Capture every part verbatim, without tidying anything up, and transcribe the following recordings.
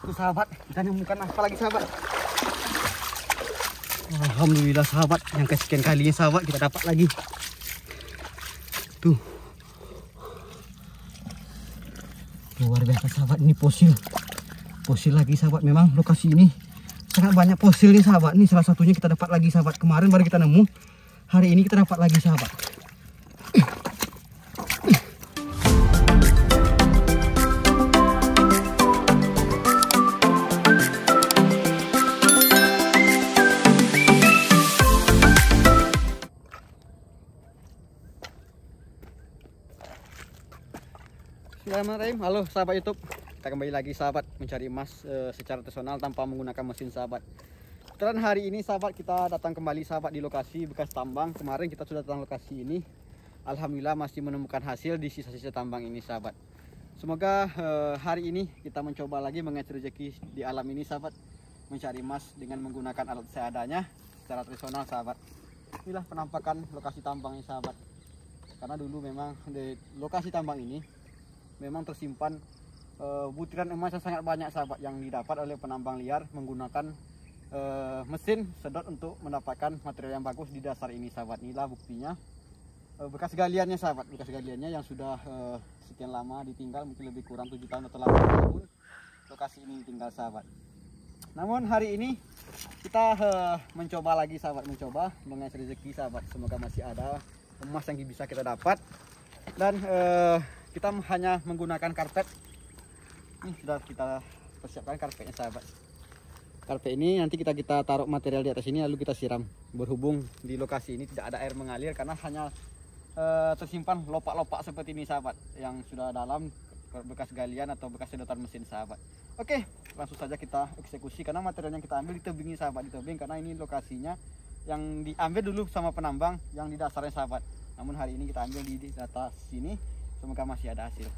Tuh sahabat, ikan yang bukan apa lagi sahabat. Alhamdulillah sahabat, yang kesekian kalinya sahabat kita dapat lagi. Tuh. Luar biasa sahabat, ini fosil. Fosil lagi sahabat, memang lokasi ini sangat banyak fosil nih sahabat. Ini salah satunya kita dapat lagi sahabat. Kemarin baru kita nemu, hari ini kita dapat lagi sahabat. Bismillahirrahmanirrahim. Halo sahabat YouTube, kita kembali lagi sahabat mencari emas e, secara personal tanpa menggunakan mesin sahabat. Kebetulan hari ini sahabat kita datang kembali sahabat di lokasi bekas tambang. Kemarin kita sudah datang lokasi ini, alhamdulillah masih menemukan hasil di sisa-sisa tambang ini sahabat. Semoga e, hari ini kita mencoba lagi mengejar rezeki di alam ini sahabat, mencari emas dengan menggunakan alat seadanya secara personal sahabat. Inilah penampakan lokasi tambangnya sahabat, karena dulu memang di lokasi tambang ini memang tersimpan e, butiran emas yang sangat banyak sahabat, yang didapat oleh penambang liar menggunakan e, mesin sedot untuk mendapatkan material yang bagus di dasar ini sahabat. Inilah buktinya, e, bekas galiannya sahabat, bekas galiannya yang sudah e, sekian lama ditinggal, mungkin lebih kurang tujuh tahun atau delapan tahun lokasi ini ditinggal sahabat. Namun hari ini kita e, mencoba lagi sahabat, mencoba mengais rezeki sahabat. Semoga masih ada emas yang bisa kita dapat, dan e, kita hanya menggunakan karpet. Ini sudah kita persiapkan karpetnya sahabat. Karpet ini nanti kita kita taruh material di atas ini lalu kita siram. Berhubung di lokasi ini tidak ada air mengalir, karena hanya eh, tersimpan lopak-lopak seperti ini sahabat, yang sudah dalam bekas galian atau bekas sedotan mesin sahabat. Oke, langsung saja kita eksekusi, karena material yang kita ambil di tebing ini sahabat, di tebing, karena ini lokasinya yang diambil dulu sama penambang yang di dasarnya sahabat. Namun hari ini kita ambil di, di atas sini. Semoga masih ada hasil.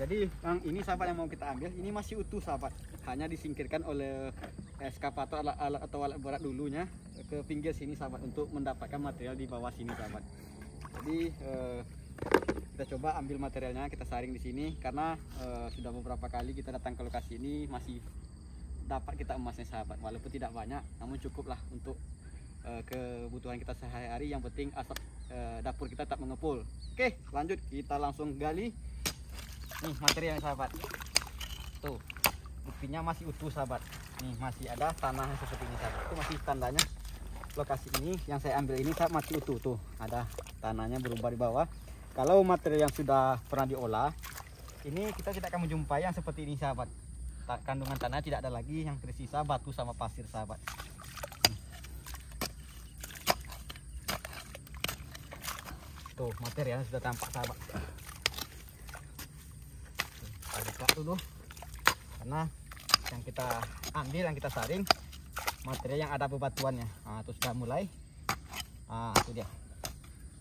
Jadi yang ini sahabat yang mau kita ambil, ini masih utuh sahabat, hanya disingkirkan oleh eskavator alat, alat atau alat berat dulunya ke pinggir sini sahabat, untuk mendapatkan material di bawah sini sahabat. Jadi eh, kita coba ambil materialnya, kita saring di sini, karena e, sudah beberapa kali kita datang ke lokasi ini masih dapat kita emasnya sahabat, walaupun tidak banyak, namun cukuplah untuk e, kebutuhan kita sehari-hari. Yang penting asap e, dapur kita tetap mengepul. Oke, lanjut kita langsung gali nih materialnya sahabat. Tuh buktinya masih utuh sahabat, nih masih ada tanah seperti ini sahabat. Itu masih tandanya lokasi ini yang saya ambil ini sahabat masih utuh, tuh ada tanahnya berubah di bawah. Kalau material yang sudah pernah diolah, ini kita tidak akan menjumpai yang seperti ini sahabat. Kandungan tanah tidak ada lagi, yang tersisa batu sama pasir sahabat. Tuh material sudah tampak sahabat. Kita buka dulu, karena yang kita ambil, yang kita saring, material yang ada bebatuannya. Nah, itu sudah mulai. Ah, itu dia.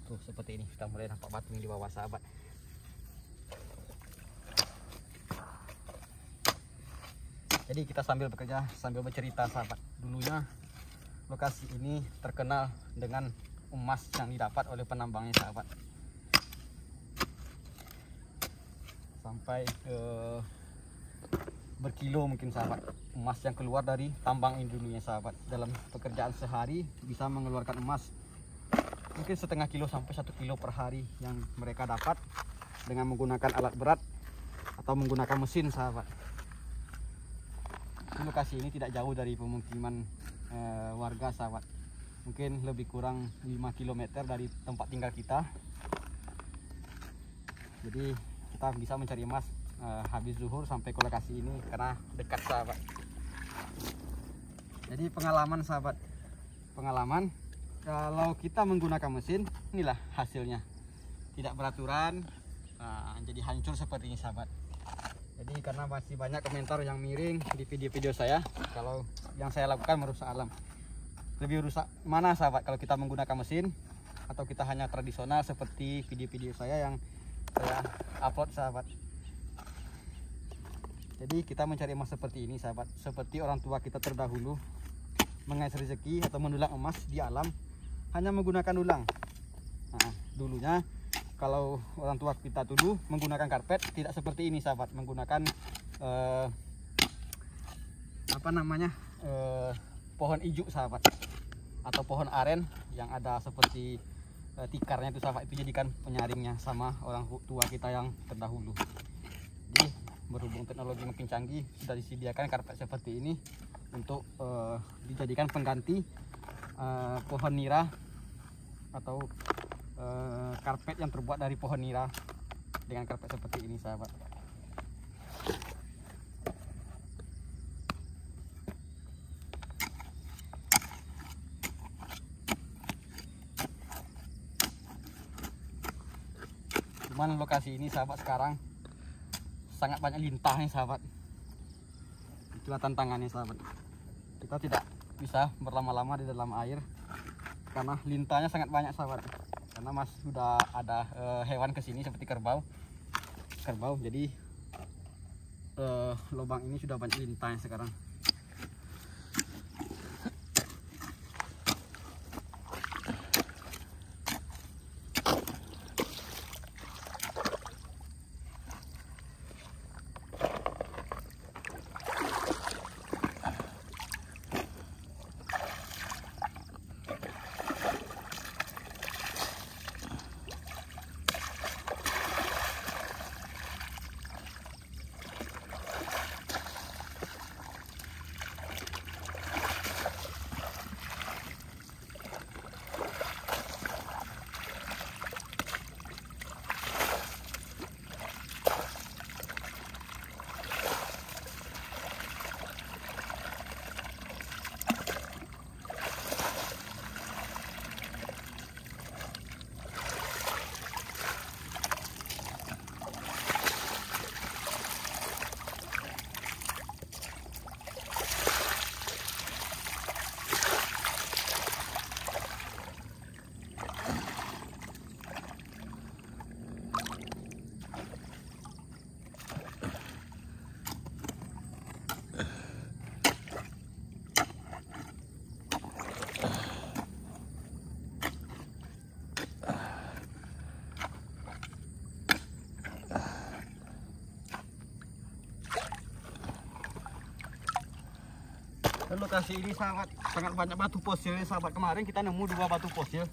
Tuh, seperti ini kita mulai nampak batu yang di bawah sahabat. Jadi kita sambil bekerja sambil bercerita sahabat. Dulunya lokasi ini terkenal dengan emas yang didapat oleh penambangnya sahabat. Sampai ke berkilo mungkin sahabat emas yang keluar dari tambang ini dulunya sahabat. Dalam pekerjaan sehari bisa mengeluarkan emas mungkin setengah kilo sampai satu kilo per hari yang mereka dapat dengan menggunakan alat berat atau menggunakan mesin sahabat. Lokasi ini tidak jauh dari pemukiman e, warga sahabat, mungkin lebih kurang lima kilometer dari tempat tinggal kita. Jadi kita bisa mencari emas e, habis zuhur sampai ke lokasi ini karena dekat sahabat. Jadi pengalaman sahabat, pengalaman kalau kita menggunakan mesin, inilah hasilnya. Tidak beraturan, nah, jadi hancur seperti ini sahabat. Jadi karena masih banyak komentar yang miring di video-video saya, kalau yang saya lakukan merusak alam. Lebih rusak mana sahabat, kalau kita menggunakan mesin atau kita hanya tradisional seperti video-video saya yang saya upload sahabat. Jadi kita mencari emas seperti ini sahabat, seperti orang tua kita terdahulu mengais rezeki atau mendulang emas di alam hanya menggunakan dulang. Nah, dulunya kalau orang tua kita dulu menggunakan karpet tidak seperti ini sahabat, menggunakan eh, apa namanya eh, pohon ijuk sahabat, atau pohon aren yang ada seperti eh, tikarnya itu sahabat, itu jadikan penyaringnya sama orang tua kita yang terdahulu. Jadi berhubung teknologi makin canggih, sudah disediakan karpet seperti ini untuk uh, dijadikan pengganti uh, pohon nira atau uh, karpet yang terbuat dari pohon nira dengan karpet seperti ini sahabat. Cuman lokasi ini sahabat sekarang sangat banyak lintahnya sahabat, itulah tantangannya sahabat. Kita tidak bisa berlama-lama di dalam air karena lintahnya sangat banyak sahabat, karena mas sudah ada e, hewan kesini seperti kerbau kerbau jadi e, lubang ini sudah banyak lintahnya sekarang. Lokasi ini sangat sangat banyak batu fosil sahabat. Kemarin kita nemu dua batu fosil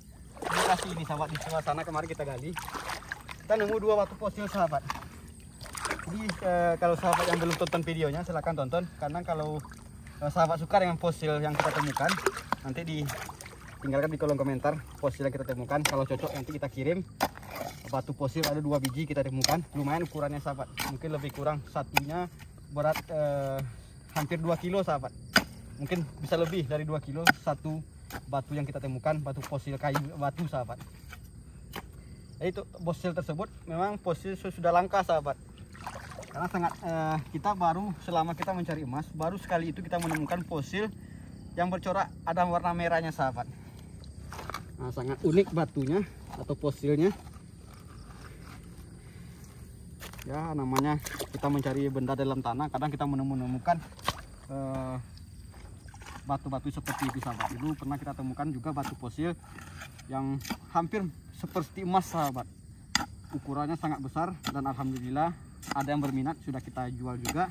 lokasi ini sahabat, di sebelah sana kemarin kita gali, kita nemu dua batu fosil sahabat. Jadi eh, kalau sahabat yang belum tonton videonya silahkan tonton, karena kalau eh, sahabat suka dengan fosil yang kita temukan, nanti ditinggalkan di kolom komentar fosil yang kita temukan. Kalau cocok nanti kita kirim batu fosil, ada dua biji kita temukan, lumayan ukurannya sahabat, mungkin lebih kurang satunya berat eh, hampir dua kilo sahabat, mungkin bisa lebih dari dua kilo satu batu yang kita temukan, batu fosil kayu batu sahabat. Jadi itu fosil tersebut memang fosil sudah langka sahabat, karena sangat eh, kita baru selama kita mencari emas baru sekali itu kita menemukan fosil yang bercorak ada warna merahnya sahabat. Nah, sangat unik batunya atau fosilnya ya, namanya kita mencari benda dalam tanah kadang kita menemukan eh, batu-batu seperti itu sahabat. Dulu pernah kita temukan juga batu fosil yang hampir seperti emas sahabat, ukurannya sangat besar, dan alhamdulillah ada yang berminat, sudah kita jual juga.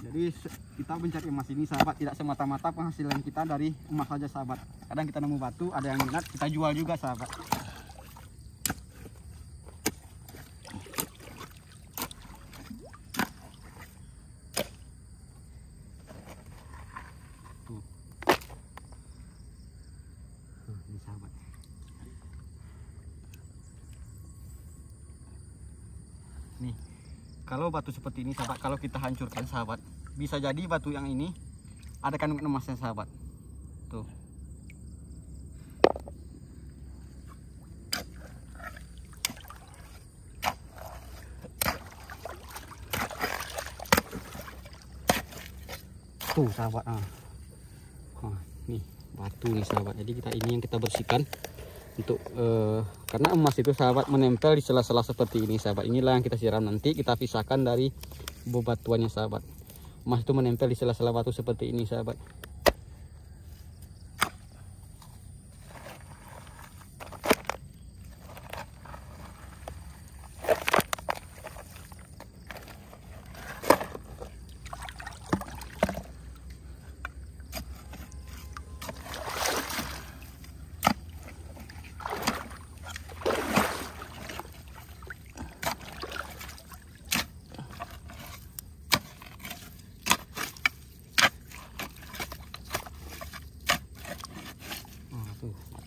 Jadi kita mencari emas ini sahabat tidak semata-mata penghasilan kita dari emas saja sahabat, kadang kita nemu batu ada yang minat kita jual juga sahabat. Nih, kalau batu seperti ini sahabat, kalau kita hancurkan sahabat, bisa jadi batu yang ini ada kandungan emasnya sahabat. Tuh. Tuh sahabat. Ah. Nah, nih batu nih sahabat. Jadi kita ini yang kita bersihkan. Untuk eh, karena emas itu sahabat menempel di sela-sela seperti ini sahabat, inilah yang kita siram, nanti kita pisahkan dari bebatuannya sahabat. Emas itu menempel di sela-sela batu seperti ini sahabat.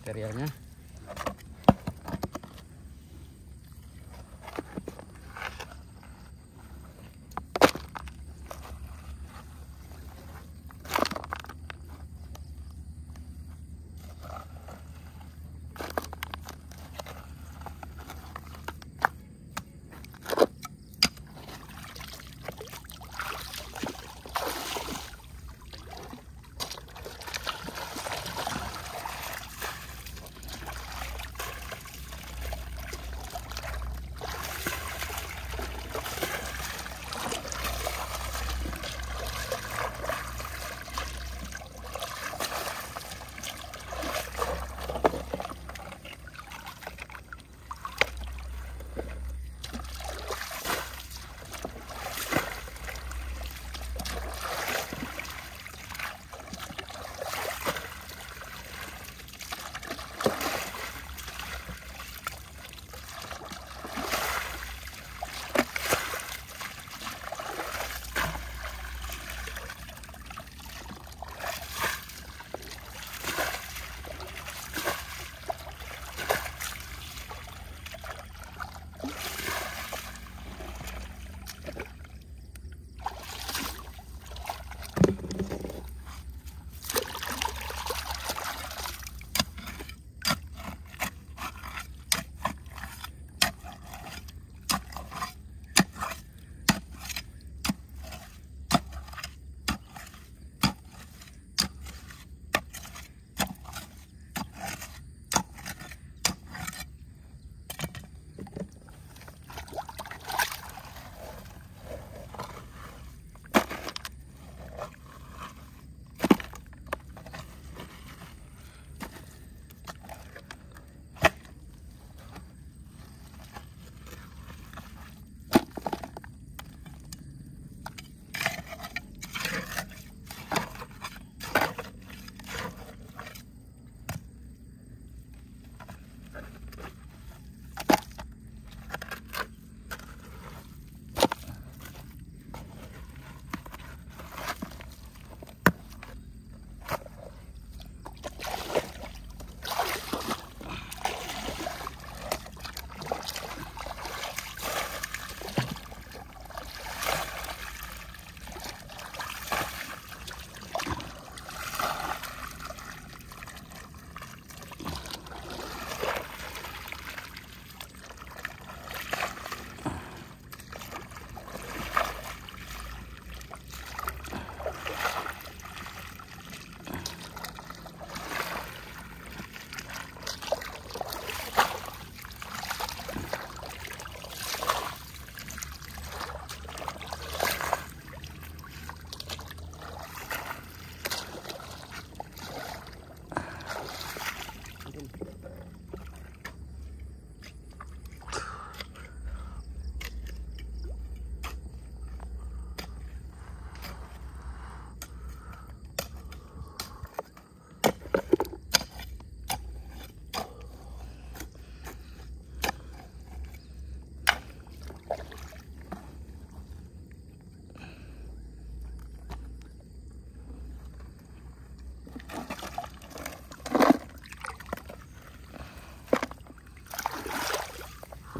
Materialnya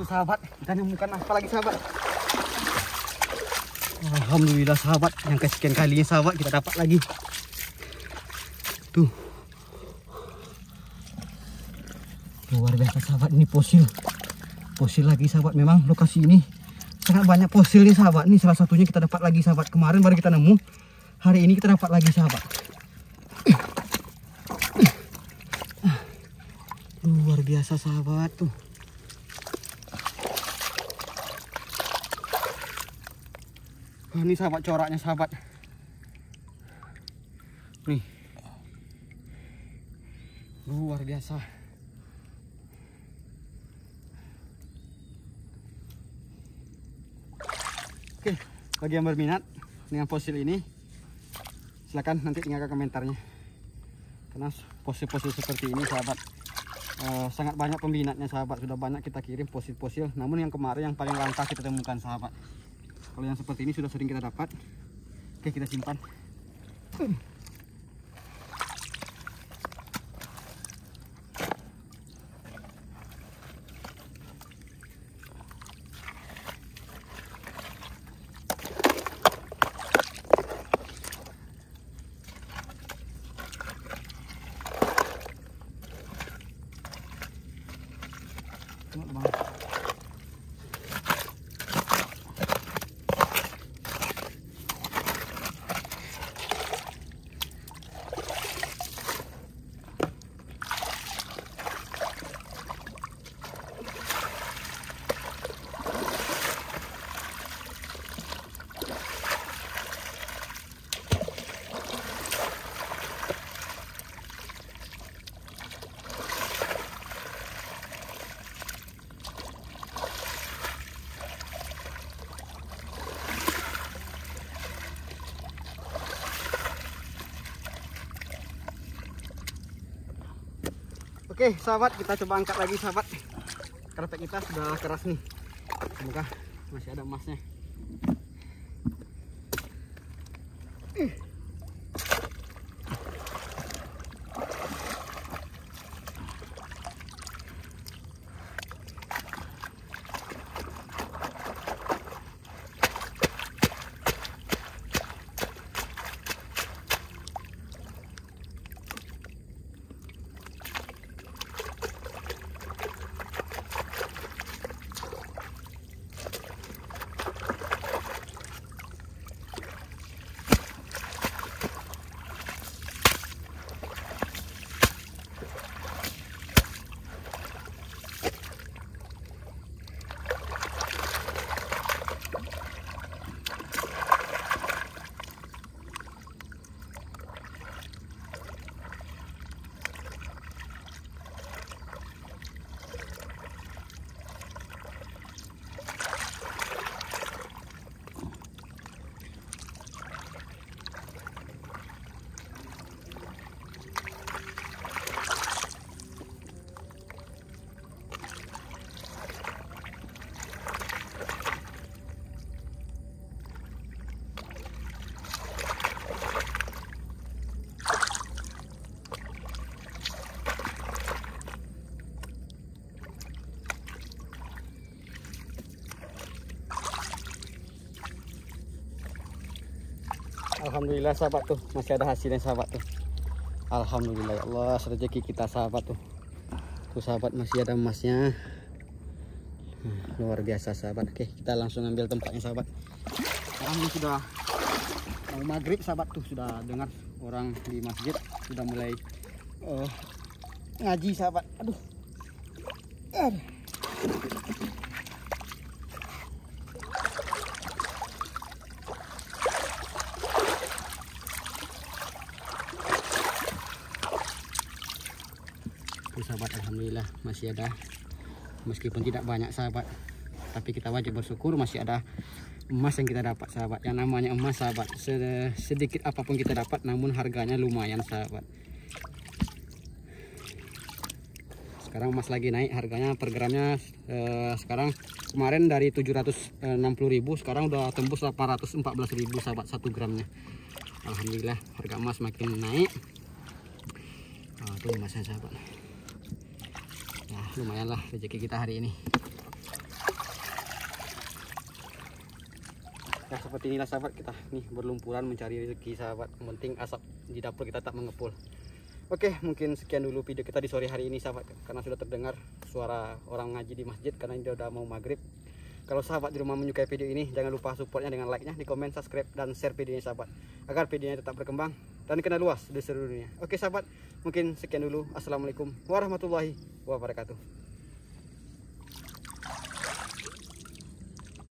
sahabat, kita nemukan apa lagi sahabat. Alhamdulillah sahabat, yang kesekian kalinya sahabat kita dapat lagi tuh, luar biasa sahabat. Ini fosil fosil lagi sahabat. Memang lokasi ini sangat banyak fosil nih sahabat. Ini salah satunya kita dapat lagi sahabat. Kemarin baru kita nemu, hari ini kita dapat lagi sahabat. Luar biasa sahabat tuh. Oh, ini sahabat coraknya sahabat. Nih. Luar biasa. Oke, bagi yang berminat dengan fosil ini, silakan nanti tinggalkan komentarnya. Karena fosil-fosil seperti ini sahabat, eh, sangat banyak peminatnya sahabat. Sudah banyak kita kirim fosil-fosil, namun yang kemarin yang paling langka kita temukan sahabat. Kalau yang seperti ini sudah sering kita dapat. Oke, kita simpan. Oke sahabat, kita coba angkat lagi sahabat. Kerpek kita sudah keras nih. Semoga masih ada emasnya. Alhamdulillah sahabat tuh, masih ada hasilnya sahabat tuh. Alhamdulillah ya Allah, rezeki kita sahabat tuh. Tuh sahabat, masih ada emasnya. Luar biasa sahabat. Oke, kita langsung ambil tempatnya sahabat. Sekarang ini sudah mau maghrib sahabat tuh, sudah dengar orang di masjid sudah mulai uh, ngaji sahabat. Aduh. Aduh. Sahabat, alhamdulillah masih ada, meskipun tidak banyak sahabat, tapi kita wajib bersyukur masih ada emas yang kita dapat sahabat. Yang namanya emas sahabat, sedikit apapun kita dapat, namun harganya lumayan sahabat. Sekarang emas lagi naik harganya per gramnya. Eh, sekarang kemarin dari tujuh ratus enam puluh ribu sekarang udah tembus delapan ratus empat belas ribu sahabat satu gramnya. Alhamdulillah harga emas makin naik. Oh, tuh emasnya sahabat. Nah, lumayanlah rezeki kita hari ini. Nah, seperti inilah sahabat kita nih berlumpuran mencari rezeki sahabat. Yang penting asap di dapur kita tak mengepul. Oke, mungkin sekian dulu video kita di sore hari ini sahabat. Karena sudah terdengar suara orang ngaji di masjid, karena ini udah mau maghrib. Kalau sahabat di rumah menyukai video ini, jangan lupa supportnya dengan like-nya, di komen, subscribe, dan share videonya sahabat. Agar videonya tetap berkembang dan dikenal luas di seluruh dunia. Oke sahabat, mungkin sekian dulu. Assalamualaikum warahmatullahi wabarakatuh.